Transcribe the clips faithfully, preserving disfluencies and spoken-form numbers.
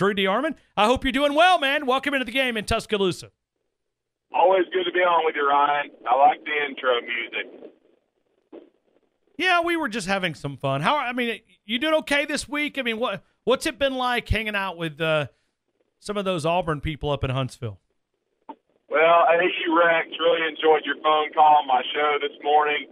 Drew DeArmond, I hope you're doing well, man. Welcome into the game in Tuscaloosa. Always good to be on with you, Ryan. I like the intro music. Yeah, we were just having some fun. How I mean, you doing okay this week? I mean, what what's it been like hanging out with uh, some of those Auburn people up in Huntsville? Well, A U Rex really enjoyed your phone call, my show this morning.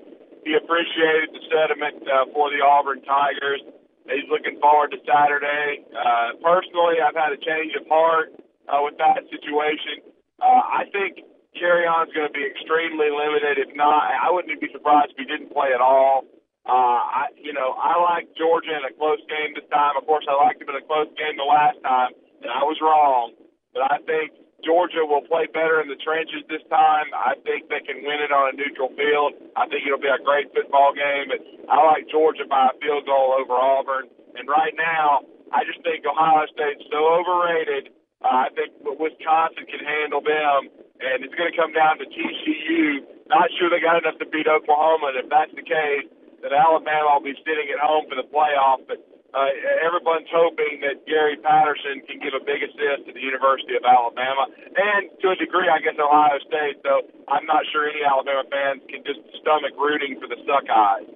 He appreciated the sentiment uh, for the Auburn Tigers. He's looking forward to Saturday. Uh, personally, I've had a change of heart uh, with that situation. Uh, I think Kerryon's going to be extremely limited. If not, I wouldn't be surprised if he didn't play at all. Uh, I, you know, I like Georgia in a close game this time. Of course, I liked him in a close game the last time, and I was wrong. But I think Georgia will play better in the trenches this time. I think they can win it on a neutral field. I think it'll be a great football game. But I like Georgia by a field goal over Auburn. And right now, I just think Ohio State's so overrated. Uh, I think Wisconsin can handle them, and it's going to come down to T C U. Not sure they got enough to beat Oklahoma, and if that's the case, then Alabama will be sitting at home for the playoff. But uh, everyone's hoping that Gary Patterson can give a big assist to the University of Alabama, and to a degree, I guess, Ohio State, though I'm not sure any Alabama fans can just stomach rooting for the Suckeyes.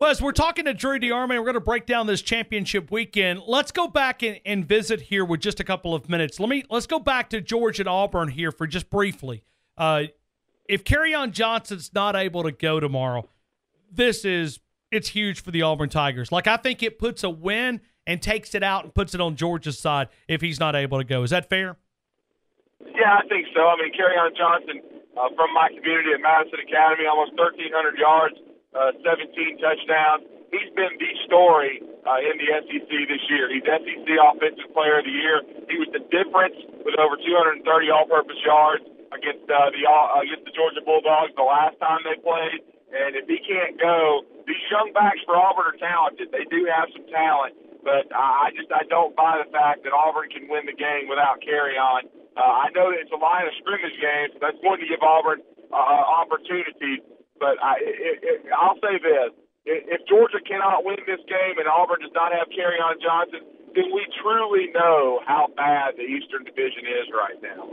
Well, as we're talking to Drew DeArmond, we're going to break down this championship weekend. Let's go back and, and visit here with just a couple of minutes. Let me let's go back to Georgia and Auburn here for just briefly. Uh, if Kerryon Johnson's not able to go tomorrow, this is it's huge for the Auburn Tigers. Like I think it puts a win and takes it out and puts it on Georgia's side if he's not able to go. Is that fair? Yeah, I think so. I mean, Kerryon Johnson uh, from my community at Madison Academy, almost thirteen hundred yards. Uh, seventeen touchdowns. He's been the story uh, in the S E C this year. He's S E C Offensive Player of the Year. He was the difference with over two hundred thirty all-purpose yards against uh, the uh, against the Georgia Bulldogs the last time they played. And if he can't go, these young backs for Auburn are talented. They do have some talent, but I just I don't buy the fact that Auburn can win the game without Kerryon. Uh, I know that it's a line of scrimmage game, so that's going to give Auburn uh, opportunities. But I, it, it, I'll say this. If Georgia cannot win this game and Auburn does not have Kerryon Johnson, then we truly know how bad the Eastern Division is right now.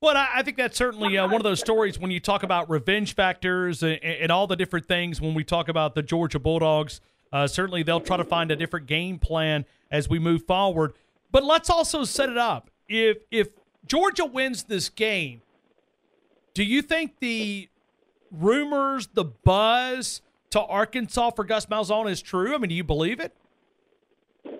Well, I think that's certainly uh, one of those stories when you talk about revenge factors and, and all the different things when we talk about the Georgia Bulldogs. Uh, certainly they'll try to find a different game plan as we move forward. But let's also set it up. If, if Georgia wins this game, do you think the – rumors, the buzz to Arkansas for Gus Malzahn is true? I mean, do you believe it?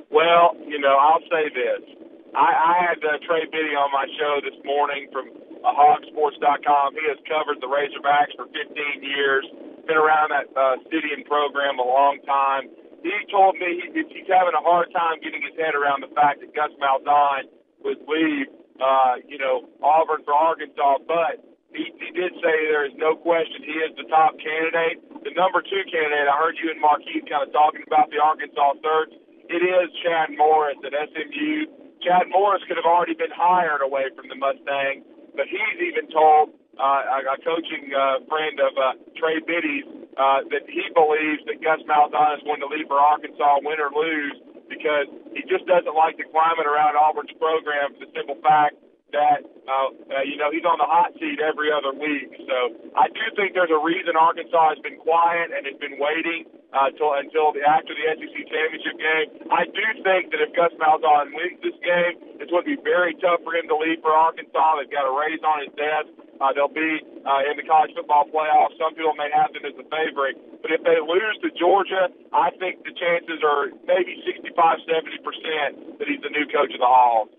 Well, you know, I'll say this. I, I had uh, Trey Biddy on my show this morning from uh, Hawksports dot com. He has covered the Razorbacks for fifteen years, been around that uh, city and program a long time. He told me he, he's having a hard time getting his head around the fact that Gus Malzahn would leave, uh, you know, Auburn for Arkansas, but He, he did say there is no question he is the top candidate. The number two candidate, I heard you and Marquise kind of talking about the Arkansas search, it is Chad Morris at S M U. Chad Morris could have already been hired away from the Mustangs, but he's even told uh, a, a coaching uh, friend of uh, Trey Biddy's uh, that he believes that Gus Malzahn is going to leave for Arkansas, win or lose, because he just doesn't like the climate around Auburn's program for the simple fact that, uh, uh, you know, he's on the hot seat every other week. So I do think there's a reason Arkansas has been quiet and has been waiting uh, till, until the, after the S E C championship game. I do think that if Gus Malzahn wins this game, it's going to be very tough for him to leave for Arkansas. They've got a raise on his desk. Uh, they'll be uh, in the college football playoff. Some people may have them as the favorite. But if they lose to Georgia, I think the chances are maybe sixty-five, seventy percent that he's the new coach of the Hogs.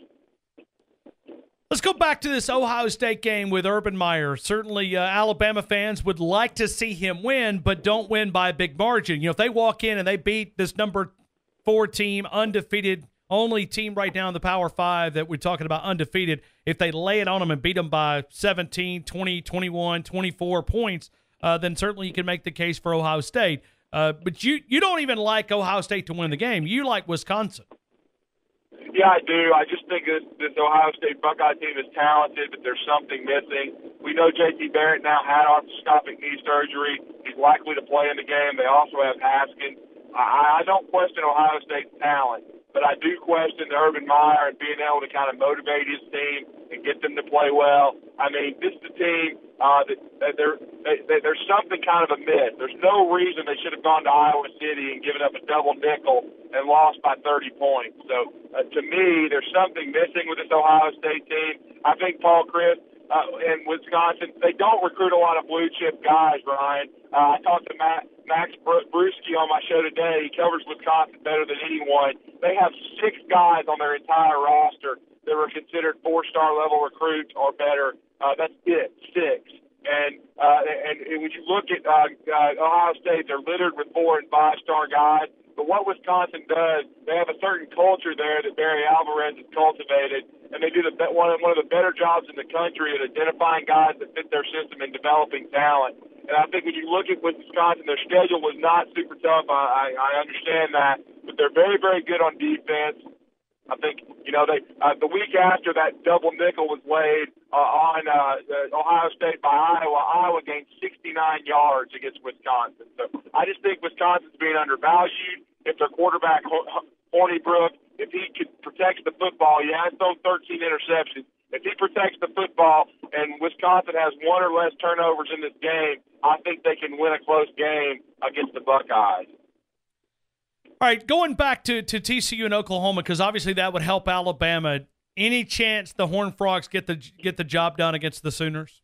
Let's go back to this Ohio State game with Urban Meyer. Certainly uh, Alabama fans would like to see him win, but don't win by a big margin. You know, if they walk in and they beat this number four team, undefeated, only team right now in the Power Five that we're talking about undefeated, if they lay it on them and beat them by seventeen, twenty, twenty-one, twenty-four points, uh, then certainly you can make the case for Ohio State. Uh, but you, you don't even like Ohio State to win the game. You like Wisconsin. Yeah, I do. I just think this, this Ohio State Buckeye team is talented, but there's something missing. We know J T. Barrett now had arthroscopic knee surgery. He's likely to play in the game. They also have Haskins. I, I don't question Ohio State's talent, But I do question Urban Meyer and being able to kind of motivate his team and get them to play well. I mean, this is the team uh, that, that, they're, that, that there's something kind of amiss. There's no reason they should have gone to Iowa City and given up a double nickel and lost by thirty points. So, uh, to me, there's something missing with this Ohio State team. I think Paul Crisp uh, and Wisconsin, they don't recruit a lot of blue-chip guys, Ryan. Uh, I talked to Matt, Max Brewski on my show today. He covers Wisconsin better than anyone. They have six guys on their entire roster that were considered four-star level recruits or better. Uh, that's it, six. And, uh, and and when you look at uh, uh, Ohio State, they're littered with four- and five-star guys. But what Wisconsin does, they have a certain culture there that Barry Alvarez has cultivated, and they do the one of, one of the better jobs in the country at identifying guys that fit their system and developing talent. And I think when you look at Wisconsin, their schedule was not super tough. I, I, I understand that. But they're very, very good on defense. I think, you know, they uh, the week after that double nickel was laid uh, on uh, Ohio State by Iowa, Iowa gained sixty-nine yards against Wisconsin. So I just think Wisconsin's being undervalued. If their quarterback, Hornibrook, if he could protect the football, he has thrown thirteen interceptions. If he protects the football and Wisconsin has one or less turnovers in this game, I think they can win a close game against the Buckeyes. All right, going back to, to T C U and Oklahoma, because obviously that would help Alabama. Any chance the Horned Frogs get the get the job done against the Sooners?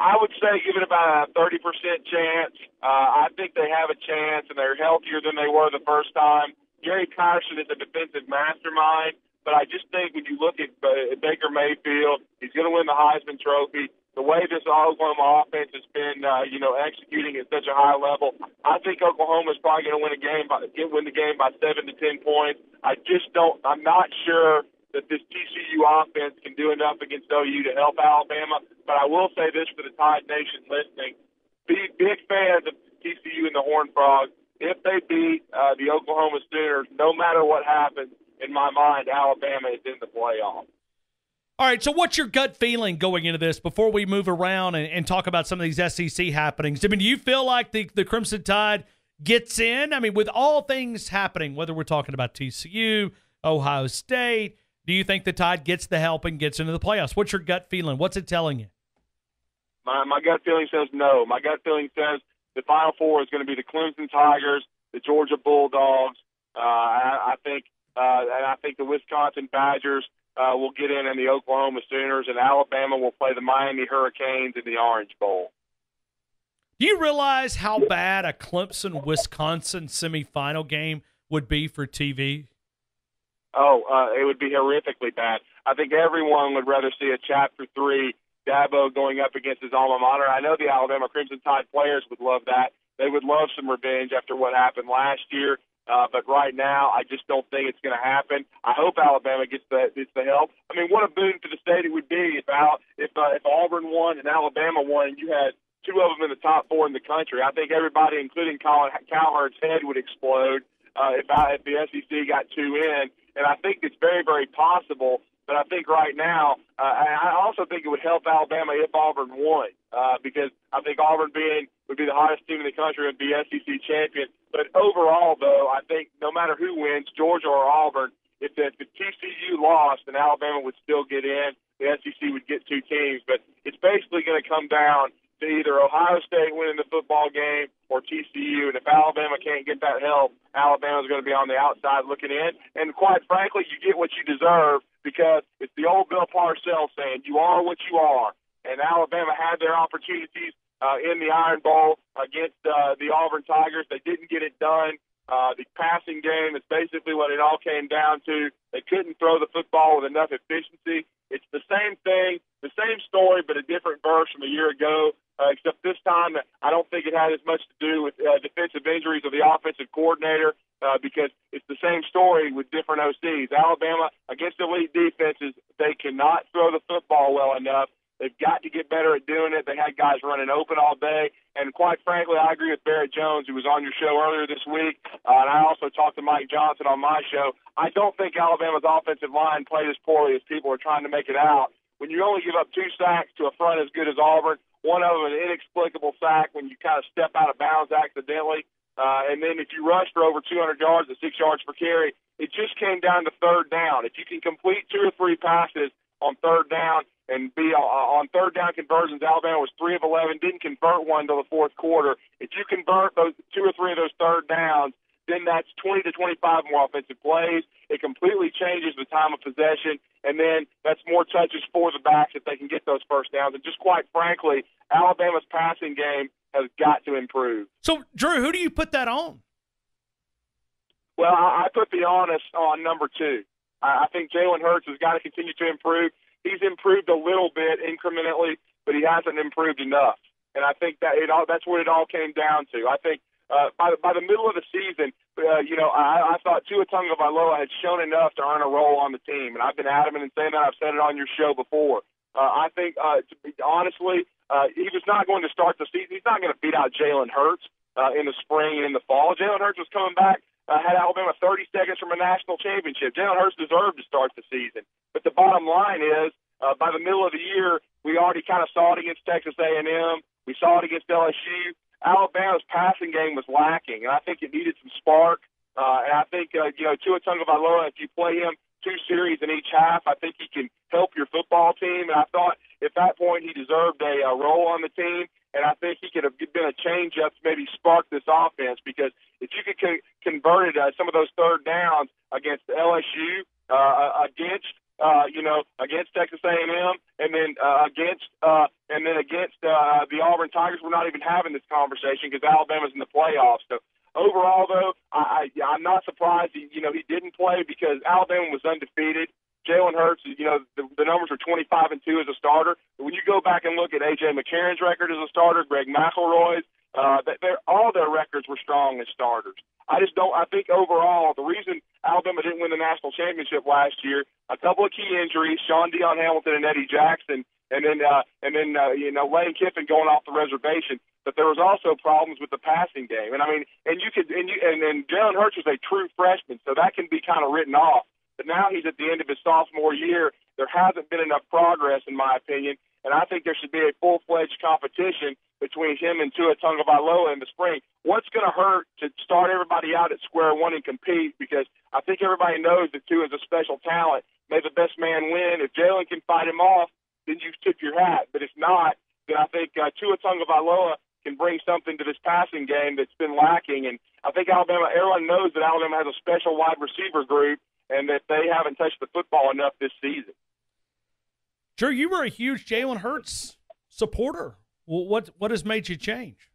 I would say give it about a thirty percent chance. Uh, I think they have a chance, and they're healthier than they were the first time. Gary Patterson is a defensive mastermind, but I just think when you look at uh, Baker Mayfield, he's going to win the Heisman Trophy. The way this Oklahoma offense has been, uh, you know, executing at such a high level, I think Oklahoma is probably going to win a game by win the game by seven to ten points. I just don't. I'm not sure that this T C U offense can do enough against O U to help Alabama. But I will say this for the Tide Nation listening: be big fans of T C U and the Horned Frogs. If they beat uh, the Oklahoma Sooners, no matter what happens, in my mind, Alabama is in the playoff. All right, so what's your gut feeling going into this before we move around and, and talk about some of these S E C happenings? I mean, do you feel like the, the Crimson Tide gets in? I mean, with all things happening, whether we're talking about T C U, Ohio State, do you think the Tide gets the help and gets into the playoffs? What's your gut feeling? What's it telling you? My, my gut feeling says no. My gut feeling says the Final Four is going to be the Clemson Tigers, the Georgia Bulldogs. Uh, I, I think, uh, and I think the Wisconsin Badgers Uh, we'll get in, and the Oklahoma Sooners, and Alabama will play the Miami Hurricanes in the Orange Bowl. Do you realize how bad a Clemson-Wisconsin semifinal game would be for T V? Oh, uh, it would be horrifically bad. I think everyone would rather see a Chapter three Dabo going up against his alma mater. I know the Alabama Crimson Tide players would love that. They would love some revenge after what happened last year. Uh, but right now, I just don't think it's going to happen. I hope Alabama gets the gets the help. I mean, what a boon to the state it would be if Al, if uh, if Auburn won and Alabama won, and you had two of them in the top four in the country. I think everybody, including Colin Cowherd's head, would explode uh, if I, if the S E C got two in. And I think it's very, very possible. But I think right now, uh, I also think it would help Alabama if Auburn won, uh, because I think Auburn being would be the hottest team in the country and be S E C champion. But overall, though, I think no matter who wins, Georgia or Auburn, if the, if the T C U lost, then Alabama would still get in. The S E C would get two teams. But it's basically going to come down to either Ohio State winning the football game or T C U. And if Alabama can't get that help, Alabama's going to be on the outside looking in. And quite frankly, you get what you deserve, because it's the old Bill Parcells saying, you are what you are. And Alabama had their opportunities Uh, in the Iron Bowl against uh, the Auburn Tigers. They didn't get it done. Uh, the passing game is basically what it all came down to. They couldn't throw the football with enough efficiency. It's the same thing, the same story, but a different verse from a year ago, uh, except this time I don't think it had as much to do with uh, defensive injuries of the offensive coordinator, uh, because it's the same story with different O Cs. Alabama, against elite defenses, they cannot throw the football well enough. They've got to get better at doing it. They had guys running open all day. And quite frankly, I agree with Barrett Jones, who was on your show earlier this week. Uh, and I also talked to Mike Johnson on my show. I don't think Alabama's offensive line played as poorly as people are trying to make it out. When you only give up two sacks to a front as good as Auburn, one of them an inexplicable sack when you kind of step out of bounds accidentally, Uh, and then if you rush for over two hundred yards at six yards per carry, it just came down to third down. If you can complete two or three passes on third down and be uh, on third down conversions, Alabama was three of eleven, didn't convert one until the fourth quarter. If you convert those two or three of those third downs, then that's twenty to twenty-five more offensive plays. It completely changes the time of possession, and then that's more touches for the backs if they can get those first downs. And just quite frankly, Alabama's passing game has got to improve. So, Drew, who do you put that on? Well, I, I put the onus on number two. I, I think Jalen Hurts has got to continue to improve. He's improved a little bit incrementally, but he hasn't improved enough. And I think that it all, that's what it all came down to. I think uh, by, the, by the middle of the season, uh, you know, I, I thought Tua Tagovailoa had shown enough to earn a role on the team. And I've been adamant in saying that. I've said it on your show before. Uh, I think, uh, to be, honestly, Uh, he was not going to start the season. He's not going to beat out Jalen Hurts uh, in the spring and in the fall. Jalen Hurts was coming back, uh, had Alabama thirty seconds from a national championship. Jalen Hurts deserved to start the season. But the bottom line is, uh, by the middle of the year, we already kind of saw it against Texas A and M. We saw it against L S U. Alabama's passing game was lacking, and I think it needed some spark. Uh, and I think, uh, you know, Tua Tagovailoa, if you play him two series in each half, I think he can help your football team. And I thought at that point he deserved a, a role on the team, and I think he could have been a change-up to maybe spark this offense, because if you could con- convert uh, some of those third downs against L S U, uh, against, uh, you know, against Texas A and M, and then uh, against uh, and then against uh, the Auburn Tigers, we're not even having this conversation because Alabama's in the playoffs. So overall, though, I, I, I'm not surprised he, you know, he didn't play because Alabama was undefeated. Jalen Hurts, you know, the, the numbers are twenty-five and two as a starter. But when you go back and look at A J McCarron's record as a starter, Greg McElroy's, uh, they're, all their records were strong as starters. I just don't – I think overall the reason Alabama didn't win the national championship last year, a couple of key injuries, Sean Dion Hamilton and Eddie Jackson, and then, uh, and then uh, you know, Lane Kiffin going off the reservation. But there was also problems with the passing game. And, I mean, and you could – and you and, and Jalen Hurts was a true freshman, so that can be kind of written off. But now he's at the end of his sophomore year. There hasn't been enough progress, in my opinion, and I think there should be a full-fledged competition between him and Tua Tagovailoa in the spring. What's going to hurt to start everybody out at square one and compete? Because I think everybody knows that Tua is a special talent. May the best man win. If Jalen can fight him off, then you tip your hat. But if not, then I think uh, Tua Tagovailoa can bring something to this passing game that's been lacking. And I think Alabama, everyone knows that Alabama has a special wide receiver group and that they haven't touched the football enough this season. Drew, you were a huge Jalen Hurts supporter. Well, what what has made you change?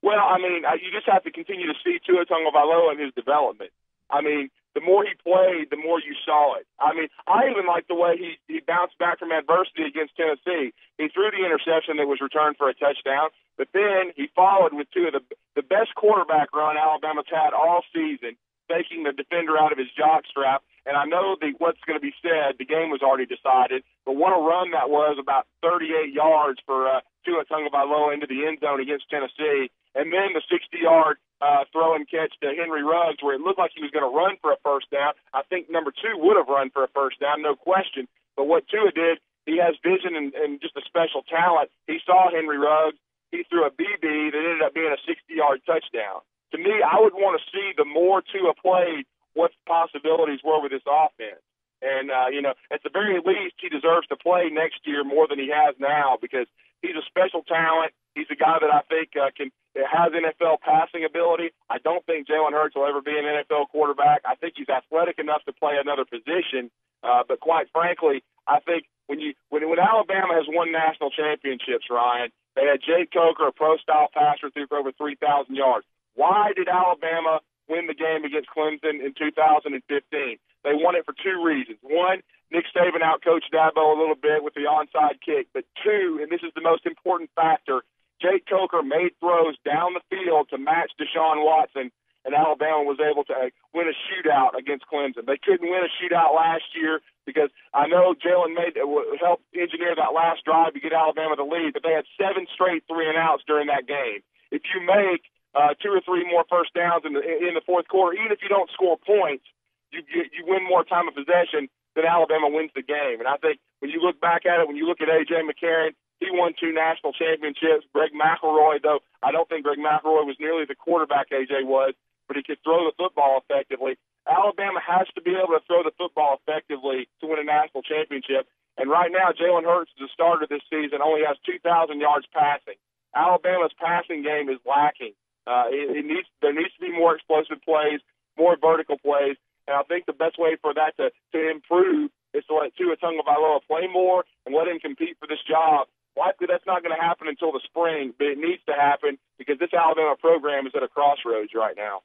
Well, I mean, you just have to continue to see Tua Tagovailoa and his development. I mean, the more he played, the more you saw it. I mean, I even like the way he, he bounced back from adversity against Tennessee. He threw the interception that was returned for a touchdown, but then he followed with two of the, the best quarterback run Alabama's had all season, taking the defender out of his jockstrap. And I know the, what's going to be said, the game was already decided, but what a run that was, about thirty-eight yards for uh, Tua Tagovailoa into the end zone against Tennessee. And then the sixty-yard uh, throw and catch to Henry Ruggs, where it looked like he was going to run for a first down. I think number two would have run for a first down, no question. But what Tua did, he has vision and, and just a special talent. He saw Henry Ruggs. He threw a B B that ended up being a sixty-yard touchdown. To me, I would want to see the more Tua played, what the possibilities were with this offense. And, uh, you know, at the very least, he deserves to play next year more than he has now because he's a special talent. He's a guy that I think uh, can has N F L passing ability. I don't think Jalen Hurts will ever be an N F L quarterback. I think he's athletic enough to play another position. Uh, but quite frankly, I think when you when, when Alabama has won national championships, Ryan, they had Jake Coker, a pro-style passer, threw for over three thousand yards. Why did Alabama win the game against Clemson in two thousand fifteen? They won it for two reasons. One, Nick Saban outcoached Dabo a little bit with the onside kick. But two, and this is the most important factor, Jake Coker made throws down the field to match Deshaun Watson, and Alabama was able to win a shootout against Clemson. They couldn't win a shootout last year because I know Jalen made helped engineer that last drive to get Alabama the lead, but they had seven straight three-and-outs during that game. If you make Uh, two or three more first downs in the in the fourth quarter, even if you don't score points, you you win more time of possession, then Alabama wins the game. And I think when you look back at it, when you look at A J McCarron, He won two national championships. Greg McElroy, though, I don't think Greg McElroy was nearly the quarterback A J was, but he could throw the football effectively. Alabama has to be able to throw the football effectively to win a national championship. And right now, Jalen Hurts, the starter this season, only has two thousand yards passing. Alabama's passing game is lacking. Uh, it, it needs there needs to be more explosive plays, more vertical plays, and I think the best way for that to, to improve is to let Tua Tagovailoa play more and let him compete for this job. Likely that's not going to happen until the spring, but it needs to happen because this Alabama program is at a crossroads right now.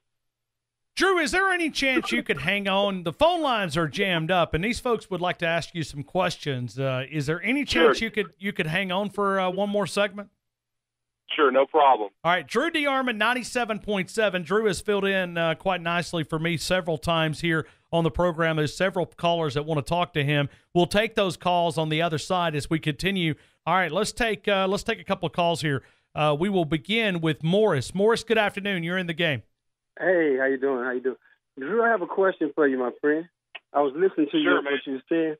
Drew, is there any chance you could hang on? The phone lines are jammed up, and these folks would like to ask you some questions. Uh, is there any chance sure. you could you could hang on for uh, one more segment? Sure, no problem. All right, Drew DeArmond, ninety-seven point seven. Drew has filled in uh, quite nicely for me several times here on the program. There's several callers that want to talk to him. We'll take those calls on the other side as we continue. All right, let's take uh, let's take a couple of calls here. Uh, we will begin with Morris. Morris, good afternoon. You're in the game. Hey, how you doing? How you doing? Drew, I have a question for you, my friend. I was listening to sure, you, man. What you were saying,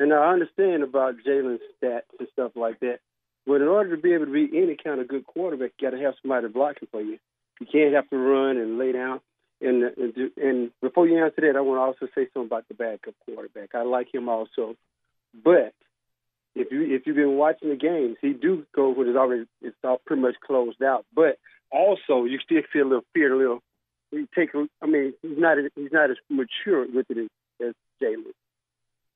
and I understand about Jalen's stats and stuff like that. But in order to be able to be any kind of good quarterback, you got to have somebody blocking for you. You can't have to run and lay down. And, and, do, and before you answer that, I want to also say something about the backup quarterback. I like him also. But if, you, if you've been watching the games, he do go when it's already it's all pretty much closed out. But also, you still feel a little fear, a little. He take, I mean, he's not he's not as mature with it as Jalen.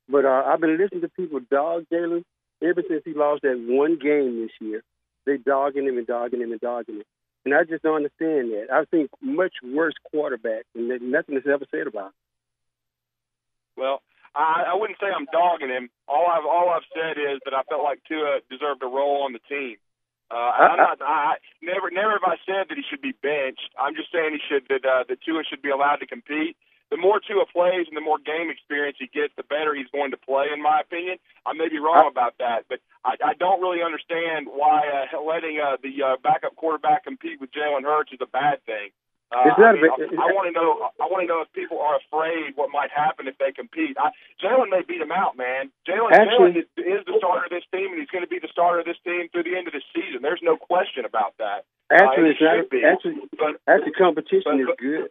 But uh, I've been listening to people dog Jalen ever since he lost that one game this year. They dogging him and dogging him and dogging him, and I just don't understand that. I've seen much worse quarterbacks, and nothing is ever said about him. Well, I, I wouldn't say I'm dogging him. All I've all I've said is that I felt like Tua deserved a role on the team. Uh, I'm not, I, I never, never have I said that he should be benched. I'm just saying he should that uh, that Tua should be allowed to compete. The more Tua plays and the more game experience he gets, the better he's going to play, in my opinion. I may be wrong about that, but I, I don't really understand why uh, letting uh, the uh, backup quarterback compete with Jalen Hurts is a bad thing. Uh, it's not I, mean, I, I want to know. I want to know if people are afraid what might happen if they compete. I, Jalen may beat him out, man. Jalen Jalen is, is the starter of this team, and he's going to be the starter of this team through the end of the season. There's no question about that. Actually, uh, it it's not, actually, but, actually, competition but, is good.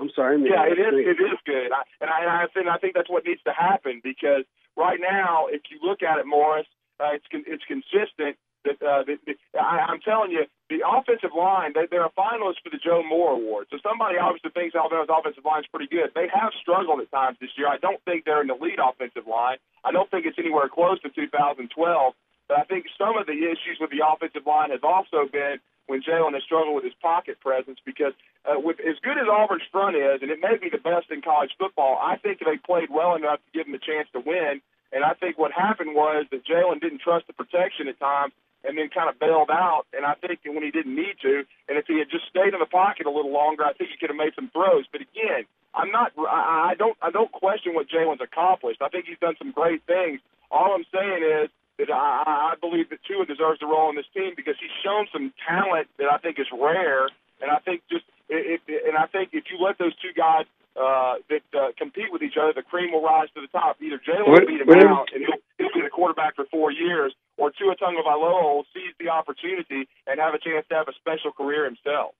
I'm sorry. Man. Yeah, it is. It is good, I, and I and I, think, I think that's what needs to happen because right now, if you look at it, Morris, uh, it's it's consistent. That, uh, that, that, I, I'm telling you, the offensive line, they, they're a finalist for the Joe Moore Award. So somebody obviously thinks Alabama's offensive line is pretty good. They have struggled at times this year. I don't think they're an elite offensive line. I don't think it's anywhere close to two thousand twelve. But I think some of the issues with the offensive line has also been when Jalen has struggled with his pocket presence because uh, with as good as Auburn's front is, and it may be the best in college football, I think they played well enough to give them a chance to win. And I think what happened was that Jalen didn't trust the protection at times, and then kind of bailed out, and I think when he didn't need to, and if he had just stayed in the pocket a little longer, I think he could have made some throws. But again, I'm not, I don't, I don't question what Jalen's accomplished. I think he's done some great things. All I'm saying is that I, I believe that Tua deserves a role in this team because he's shown some talent that I think is rare, and I think just, if, and I think if you let those two guys uh, that uh, compete with each other, the cream will rise to the top. Either Jalen will beat him what? out, and he'll, he'll be the quarterback for four years. Or Tua Tagovailoa seize the opportunity and have a chance to have a special career himself.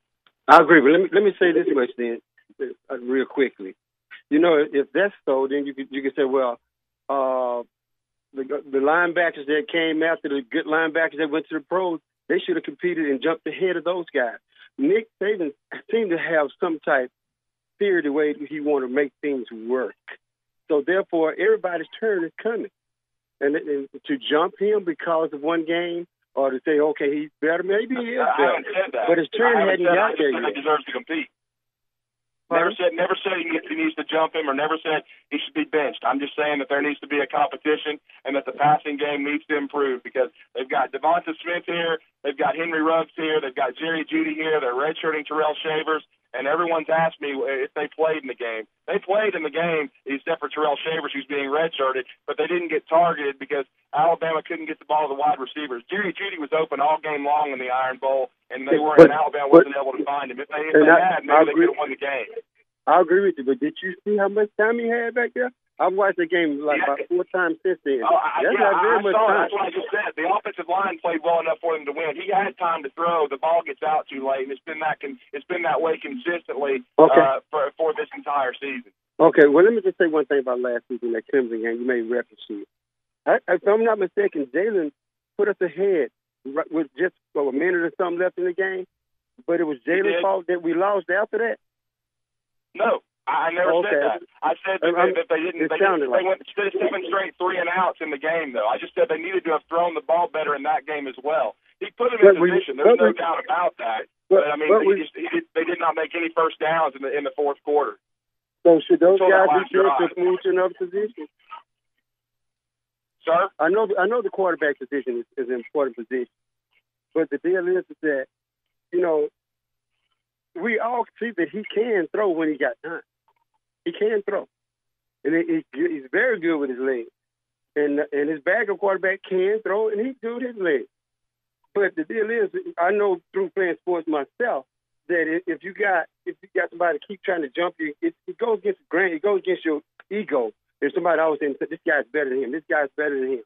I agree, but let me let me say this much then, uh, real quickly. You know, if that's so, then you could you could say, well, uh, the the linebackers that came after the good linebackers that went to the pros, they should have competed and jumped ahead of those guys. Nick Saban seemed to have some type theory the way he wanted to make things work. So therefore, everybody's turn is coming. And, and to jump him because of one game, or to say, okay, he's better, maybe he is better. I said that. But his turn hadn't got there yet. I deserves to compete. Never said, never said he needs to jump him, or never said he should be benched. I'm just saying that there needs to be a competition, and that the passing game needs to improve because they've got Devonta Smith here, they've got Henry Ruggs here, they've got Jerry Jeudy here. They're redshirting Terrell Shavers. And everyone's asked me if they played in the game. They played in the game, except for Terrell Shavers, who's being redshirted, but they didn't get targeted because Alabama couldn't get the ball to the wide receivers. Jerry Jeudy was open all game long in the Iron Bowl, and they weren't. But, and Alabama but, wasn't able to find him. If they, if they I, had, maybe they could have won the game. I agree with you, but did you see how much time he had back there? I've watched the game like yeah. about four times since then. Oh, I, that's yeah, not very I, I much saw, time. That's what I just said. The offensive line played well enough for him to win. He had time to throw. The ball gets out too late, and it's been that con- it's been that way consistently okay. uh, for for this entire season. Okay, well, let me just say one thing about last season, that Clemson game. You may reference to it. I, if I'm not mistaken, Jalen put us ahead with just well, a minute or something left in the game, but it was Jalen's fault that we lost after that? No. I never okay. said that. I said that they, that they didn't. They, didn't, they went seven straight three and outs in the game, though. I just said they needed to have thrown the ball better in that game as well. He put them in but position. We, There's no we, doubt about that. But, but I mean, but they, we, just, they did not make any first downs in the in the fourth quarter. So should those Until guys be sure to move to another position? Sir, I know I know the quarterback position is, is an important position, but the deal is that you know we all see that he can throw when he got time. He can throw, and he, he, he's very good with his legs. And and his backup quarterback can throw, and he's good with his legs. But the deal is, I know through playing sports myself that if you got if you got somebody to keep trying to jump you, it, it goes against grain. It goes against your ego. There's somebody always saying, "This guy's better than him. This guy's better than him."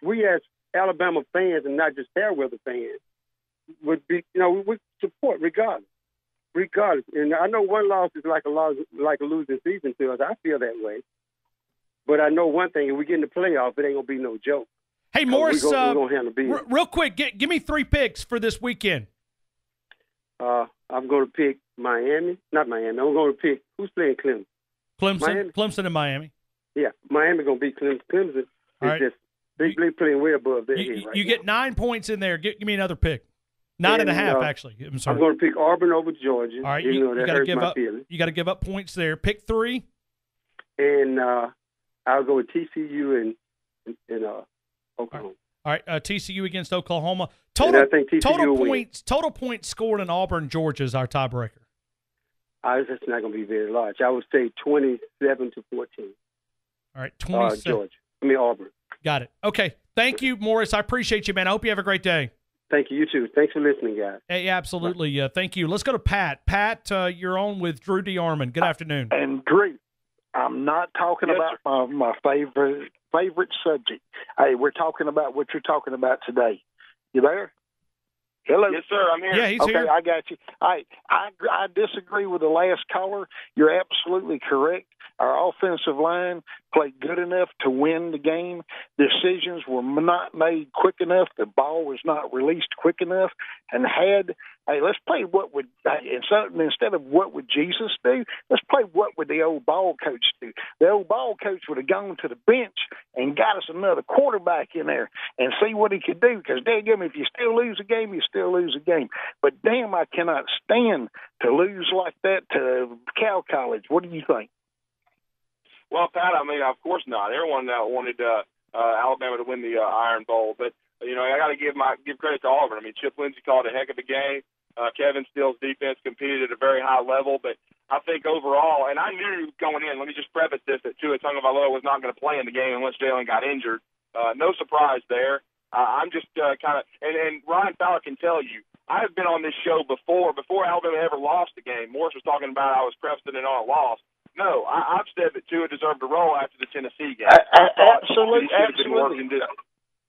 We as Alabama fans, and not just Fairweather fans, would be you know we would support regardless. Regardless, and I know one loss is like a loss, like a losing season to us. I feel that way, but I know one thing: if we get in the playoffs, it ain't gonna be no joke. Hey Morris, gonna, uh, gonna r- real quick, get, give me three picks for this weekend. Uh, I'm gonna pick Miami, not Miami. I'm gonna pick who's playing Clemson. Clemson, Miami? Clemson, and Miami. Yeah, Miami gonna beat Clemson. Clemson All right. is just they they playing way above their head right You now. Get nine points in there. Give, give me another pick. Nine and, and a half, uh, actually. I'm sorry. I'm going to pick Auburn over Georgia. All right, you, you got to give up. Feelings. You got to give up points there. Pick three, and uh, I'll go with T C U and and, and uh, Oklahoma. All right, All right. Uh, T C U against Oklahoma. Total and I think T C U total points. Win. Total points scored in Auburn, Georgia is our tiebreaker. I was just not going to be very large. I would say twenty-seven to fourteen. All right, twenty-seven. Uh, Georgia. I mean Auburn. Got it. Okay. Thank you, Morris. I appreciate you, man. I hope you have a great day. Thank you. You too. Thanks for listening, guys. Hey, absolutely. Uh, thank you. Let's go to Pat. Pat, uh, you're on with Drew DeArmond. Good afternoon. And Drew, I'm not talking yes, about my, my favorite favorite subject. Hey, we're talking about what you're talking about today. You there? Hello. Yes, sir. I'm here. Yeah, he's okay, here. Okay, I got you. I, I I disagree with the last caller. You're absolutely correct. Our offensive line played good enough to win the game. Decisions were not made quick enough. The ball was not released quick enough. And had, hey, let's play what would, instead of what would Jesus do, let's play what would the old ball coach do. The old ball coach would have gone to the bench and got us another quarterback in there and see what he could do. Because, dadgummit, if you still lose a game, you still lose a game. But, damn, I cannot stand to lose like that to Cal College. What do you think? Well, Pat, I mean, of course not. Everyone uh, wanted uh, uh, Alabama to win the uh, Iron Bowl, but you know, I got to give my give credit to Auburn. I mean, Chip Lindsey called a heck of a game. Uh, Kevin Steele's defense competed at a very high level, but I think overall, and I knew going in. Let me just preface this that Tua Tagovailoa was not going to play in the game unless Jalen got injured. Uh, no surprise there. Uh, I'm just uh, kind of, and, and Ryan Fowler can tell you. I have been on this show before. Before Alabama ever lost a game, Morris was talking about I was prefacing it on a loss. No, I, I've said that Tua deserved a roll after the Tennessee game. I, I, I absolutely, he absolutely. Been to,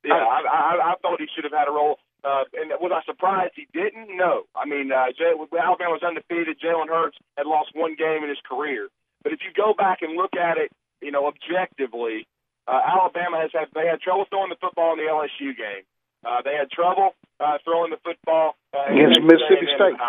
yeah, I, I, I thought he should have had a roll. Uh, and was I surprised he didn't? No. I mean, uh, Jay, Alabama was undefeated. Jalen Hurts had lost one game in his career. But if you go back and look at it, you know, objectively, uh, Alabama has had they had trouble throwing the football in the L S U game. Uh, they had trouble uh, throwing the football uh, against Mississippi State.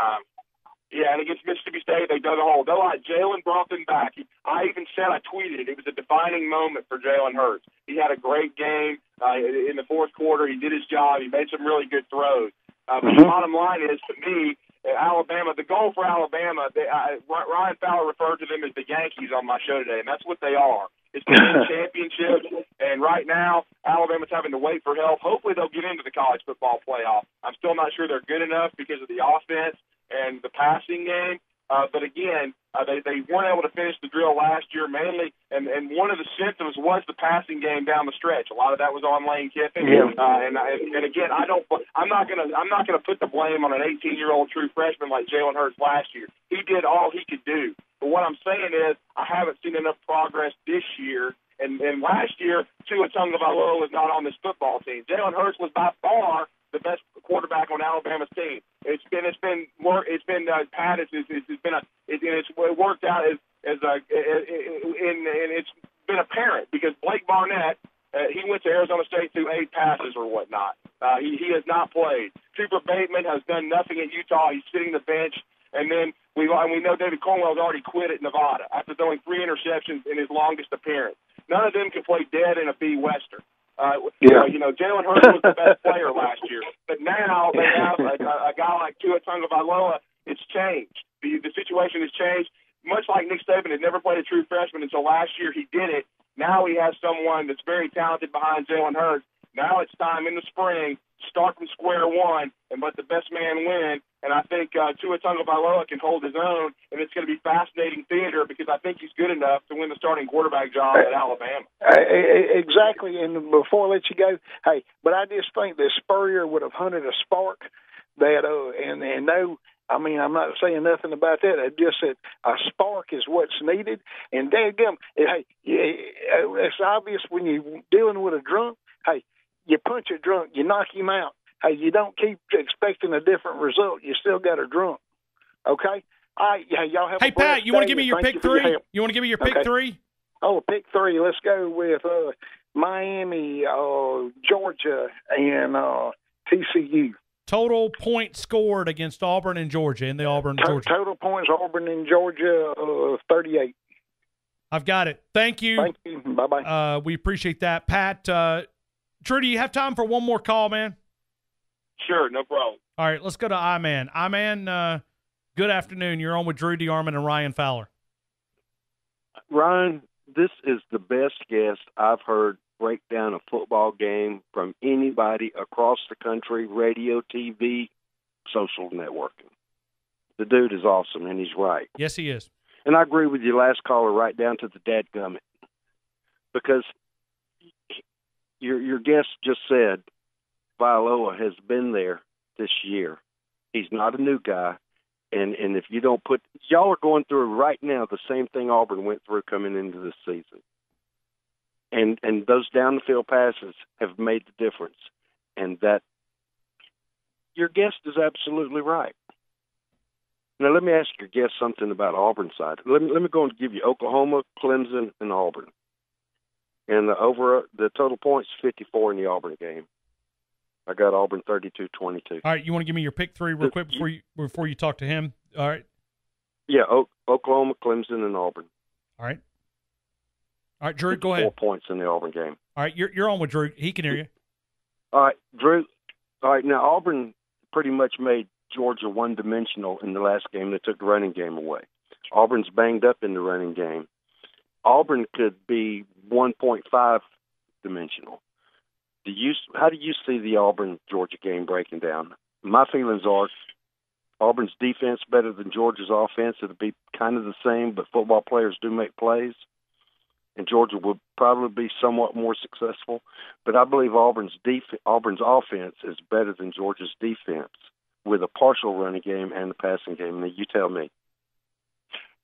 Yeah, and against Mississippi State, they dug a hole. Though I, Jalen brought them back. I even said, I tweeted it. It was a defining moment for Jalen Hurts. He had a great game uh, in the fourth quarter. He did his job. He made some really good throws. Uh, but the bottom line is, to me, Alabama, the goal for Alabama, they, I, Ryan Fowler referred to them as the Yankees on my show today, and that's what they are. It's the championship, and right now, Alabama's having to wait for help. Hopefully they'll get into the college football playoff. I'm still not sure they're good enough because of the offense and the passing game. Uh, but, again, uh, they, they weren't able to finish the drill last year mainly, and, and one of the symptoms was the passing game down the stretch. A lot of that was on Lane Kiffin. Yeah. Uh, and, and, and, again, I don't, I'm not going to I'm not gonna put the blame on an eighteen-year-old true freshman like Jalen Hurts last year. He did all he could do. But what I'm saying is I haven't seen enough progress this year. And, and last year, Tua Tagovailoa was not on this football team. Jalen Hurts was by far the best quarterback on Alabama's team. It's been it's been more it's been uh, Pat it's, it's, it's been a it, it's it worked out as as a in and it's been apparent because Blake Barnett uh, he went to Arizona State through eight passes or whatnot. Uh, he he has not played. Cooper Bateman has done nothing at Utah. He's sitting the bench, and then we and we know David Cornwell's already quit at Nevada after throwing three interceptions in his longest appearance. None of them can play dead in a B Western. Uh, yeah. You know, Jalen Hurts was the best player last year, but now they have a, a guy like Tua Tagovailoa. It's changed. The, the situation has changed. Much like Nick Saban had never played a true freshman until last year, he did it. Now he has someone that's very talented behind Jalen Hurts. Now it's time in the spring, start from square one, and let the best man win. And I think uh, Tua Tagovailoa can hold his own, and it's going to be fascinating theater because I think he's good enough to win the starting quarterback job at Alabama. Exactly. And before I let you go, hey, but I just think that Spurrier would have hunted a spark that, uh, and and no, I mean, I'm not saying nothing about that. I just said a spark is what's needed. And dadgum, hey, it's obvious when you're dealing with a drunk. Hey, you punch a drunk, you knock him out. Hey, you don't keep expecting a different result. You still got a drunk. Okay? All right, yeah, y'all have hey, a Pat, you want to give me your pick you three? Your you want to give me your okay. pick three? Oh, pick three. Let's go with uh, Miami, uh, Georgia, and uh, T C U. Total points scored against Auburn and Georgia in the Auburn to- Georgia. Total points, Auburn and Georgia, uh, thirty-eight. I've got it. Thank you. Thank you. Bye-bye. Uh, we appreciate that. Pat, uh, Drew, do you have time for one more call, man? Sure, no problem. All right, let's go to I-Man. I-Man, uh, good afternoon. You're on with Drew DeArmond and Ryan Fowler. Ryan, this is the best guest I've heard break down a football game from anybody across the country, radio, T V, social networking. The dude is awesome, and he's right. Yes, he is. And I agree with your last caller right down to the dadgummit because your, your guest just said, Viola has been there this year. He's not a new guy. And and if you don't put – y'all are going through right now the same thing Auburn went through coming into this season. And and those down-the-field passes have made the difference. And that – your guest is absolutely right. Now, let me ask your guest something about Auburn side. Let me, let me go and give you Oklahoma, Clemson, and Auburn. And the over the total points, fifty-four in the Auburn game. I got Auburn thirty-two twenty-two. All right, you want to give me your pick three real quick before you before you talk to him? All right. Yeah, o- Oklahoma, Clemson, and Auburn. All right. All right, Drew, go ahead. Four points in the Auburn game. All right, you're you're on with Drew. He can hear you. All right, Drew. All right, now Auburn pretty much made Georgia one-dimensional in the last game. They took the running game away. Auburn's banged up in the running game. Auburn could be one point five dimensional. Do you, how do you see the Auburn-Georgia game breaking down? My feelings are Auburn's defense better than Georgia's offense. It'll be kind of the same, but football players do make plays, and Georgia will probably be somewhat more successful. But I believe Auburn's def- Auburn's offense is better than Georgia's defense with a partial running game and a passing game. Now, you tell me.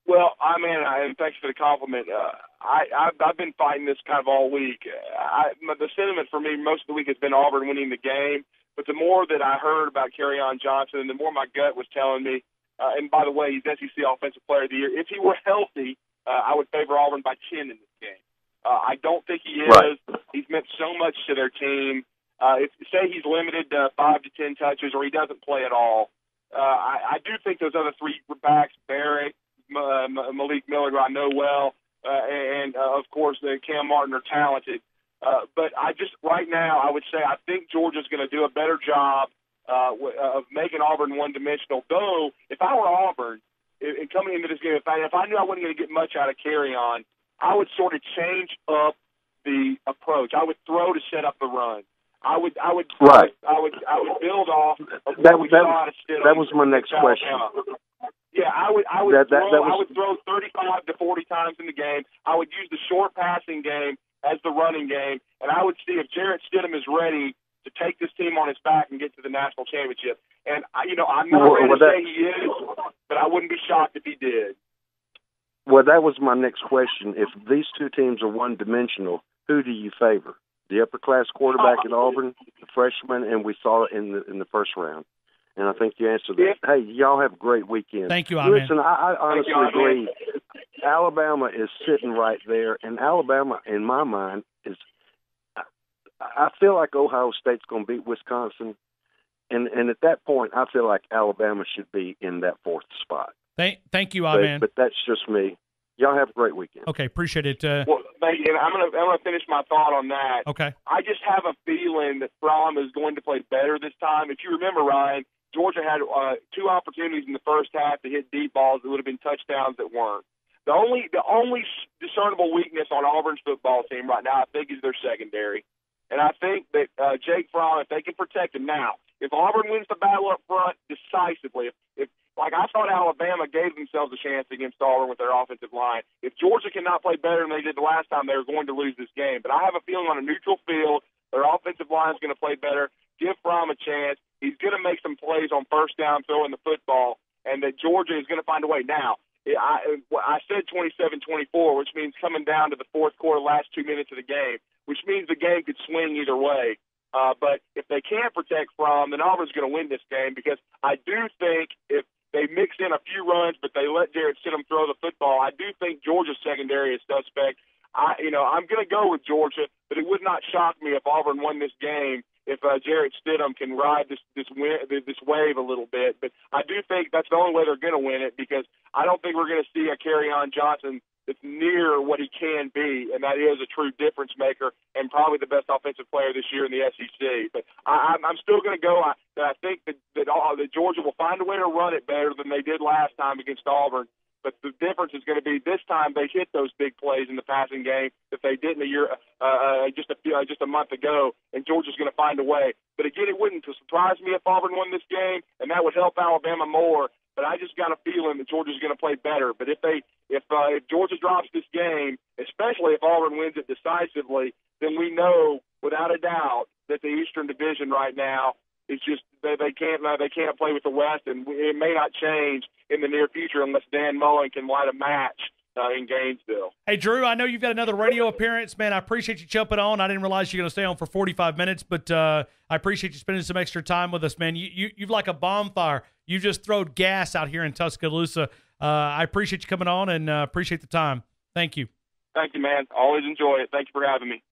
Well, I mean, I, and thanks for the compliment. Uh, I, I've, I've been fighting this kind of all week. I, the sentiment for me most of the week has been Auburn winning the game. But the more that I heard about Kerryon Johnson, the more my gut was telling me, uh, and by the way, he's S E C Offensive Player of the Year. If he were healthy, uh, I would favor Auburn by ten in this game. Uh, I don't think he is. Right. He's meant so much to their team. Uh, if, say he's limited to five to ten touches or he doesn't play at all, uh, I, I do think those other three backs, Barrett, Uh, Malik Miller, who I know well, uh, and, uh, of course, uh, Cam Martin are talented. Uh, but I just, right now, I would say I think Georgia's going to do a better job uh, w- of making Auburn one-dimensional. Though, if I were Auburn, it, it coming into this game, if I, if I knew I wasn't going to get much out of Kerryon, I would sort of change up the approach. I would throw to set up the run. I would, I would, right. I would, I would build off. Of that, we that, saw that was my next question. Down. Yeah, I would I would that, that, throw that was... I would throw thirty-five to forty times in the game. I would use the short passing game as the running game, and I would see if Jarrett Stidham is ready to take this team on his back and get to the national championship. And I, you know, I'm not well, ready well, to that... say he is, but I wouldn't be shocked if he did. Well, that was my next question. If these two teams are one-dimensional, who do you favor? The upper-class quarterback at Auburn, the freshman, and we saw it in the in the first round. And I think you answered that. Yeah. Hey, y'all have a great weekend. Thank you, Amen. Listen, I, I honestly you, believe Alabama is sitting right there, and Alabama, in my mind, is I, I feel like Ohio State's going to beat Wisconsin, and and at that point, I feel like Alabama should be in that fourth spot. Thank, thank you, Amen. But, but that's just me. Y'all have a great weekend. Okay, appreciate it. Uh, well, thank you. And I'm going to I'm going to finish my thought on that. Okay. I just have a feeling that Fromm is going to play better this time. If you remember, Ryan, Georgia had uh, two opportunities in the first half to hit deep balls that would have been touchdowns that weren't. The only the only discernible weakness on Auburn's football team right now, I think, is their secondary. And I think that uh, Jake Fromm, if they can protect him now, if Auburn wins the battle up front decisively, if, if like I thought Alabama gave themselves a chance against Auburn with their offensive line. If Georgia cannot play better than they did the last time, they're going to lose this game. But I have a feeling on a neutral field, their offensive line is going to play better. Give Fromm a chance. He's going to make some plays on first down, throwing the football, and that Georgia is going to find a way. Now, I, I said twenty-seven twenty-four, which means coming down to the fourth quarter, last two minutes of the game, which means the game could swing either way. Uh, but if they can't protect Fromm, then Auburn's going to win this game because I do think if they mix in a few runs, but they let Jarrett Stidham throw the football, I do think Georgia's secondary is suspect. I, you know, I'm going to go with Georgia, but it would not shock me if Auburn won this game if uh, Jarrett Stidham can ride this this, win, this wave a little bit. But I do think that's the only way they're going to win it because I don't think we're going to see a Kerryon Johnson that's near what he can be, and that is a true difference maker and probably the best offensive player this year in the S E C. But I, I'm still going to go. I, I think that, that, all, that Georgia will find a way to run it better than they did last time against Auburn. But the difference is going to be this time they hit those big plays in the passing game that they didn't a year, uh, just a few, uh, just a month ago, and Georgia's going to find a way. But again, it wouldn't surprise me if Auburn won this game, and that would help Alabama more. But I just got a feeling that Georgia's going to play better. But if they, if uh, if Georgia drops this game, especially if Auburn wins it decisively, then we know without a doubt that the Eastern Division right now is just they, they can't they can't play with the West, and it may not change in the near future unless Dan Mullen can light a match uh, in Gainesville. Hey, Drew, I know you've got another radio appearance, man. I appreciate you jumping on. I didn't realize you're going to stay on for forty-five minutes, but uh, I appreciate you spending some extra time with us, man. You, you, you've like a bonfire. You just throwed gas out here in Tuscaloosa. Uh, I appreciate you coming on and uh, appreciate the time. Thank you. Thank you, man. Always enjoy it. Thank you for having me.